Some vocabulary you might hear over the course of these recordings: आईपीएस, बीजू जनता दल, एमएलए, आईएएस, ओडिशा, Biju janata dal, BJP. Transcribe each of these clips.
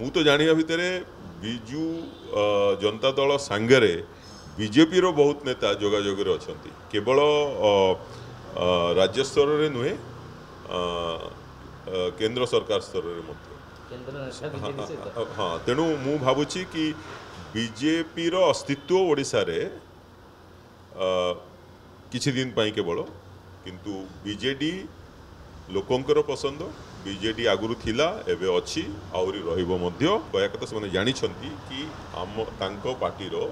मु तो जाना भितर बीजू जनता दल सांगे बीजेपी रो बहुत नेता जोगाजोग अच्छा केवल राज्य स्तर में नुहे केंद्र सरकार स्तर में। हाँ, तेणु मु भावुछि कि बीजेपी रो अस्तित्व ओडिशा रे किछि दिन पाई केवल, किंतु बीजेडी लोकंकर पसंद बीजेडी आगुरु थिला एबे अछि आउरी रहिबो मध्य कया कथा से माने जानि छथि कि हम तांको पार्टी रो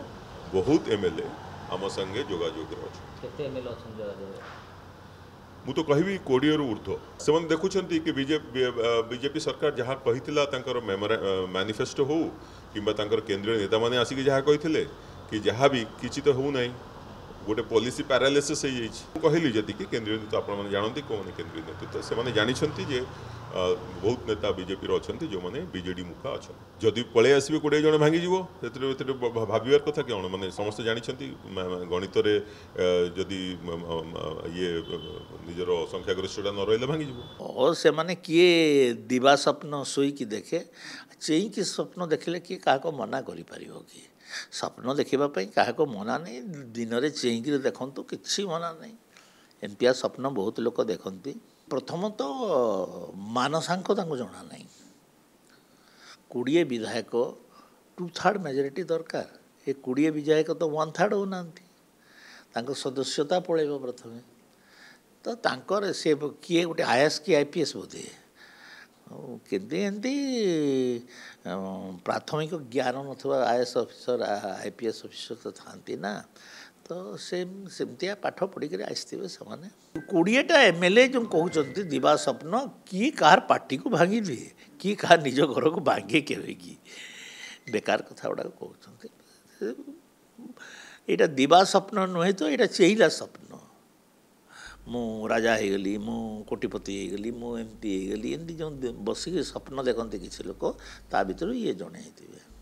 बहुत एमएलए आम संगे जोगाजोग अछि। केते एमएलए अछि जोगाजोग मु तो कहबी 20 रु ऊर्ध्व से माने देखुछथि कि बीजेपी सरकार जहा कहितला तांकर मैनिफेस्टो हो किबा तांकर केंद्रीय नेता माने आसी के जहा कहितले कि जहा भी किछि तो हो नै गोटे पॉलिसी पैरालिसिस हो जाइए कहली जी कि केंद्रीय नेता आप जानते कौन केंद्रीय नेतृत्व से जानी जे बहुत नेता बीजेपी अच्छा जो मैंने बीजेडी मुखा अच्छा जदि पलि आसबे कोड़े जन भांगी भावार कथा कौन मैंने समस्त जानी गणित जदि ये निजर संख्यागरिष्ठता न रही भांगी और से माने किए दिवा स्वप्न सोईकी देखे चेईकी स्वप्न देखिले किए काको मना करिपार कि स्वप्न देखापी क्या मना नहीं दिन में चेईकि देखु कि मना नहीं एमपिया स्वप्न बहुत लोग देखती प्रथम तो मानसांक जना ना 20 विधायक 2/3 मेजोरिटी दरकार ये 20 विधायक तो 1/3 होना सदस्यता पलैब प्रथम तो सी किए गोटे आईएएस कि आईपीएस बोधे केदे एंती प्राथमिक ज्ञान नथवा आईएएस ऑफिसर आईपीएस ऑफिसर तो थांती ना तो सेमतिया पाठ पढ़ी आसते से माने 20टा एमएलए जो कहते दिवा स्वप्न किए कार पार्टी को भांगी दिए किए कार निज घर को भांगे केवे कि बेकार कथा गुड़ा कहते यहाँ दिवा स्वप्न नुहे तो यहाँ चेहला स्वप्न मु राजा हो गली मु कोटिपति हो गली मु एमपी हो गली एमती जो बसिक स्वप्न देखते किसी लोक ता भर ये जड़े होते हैं।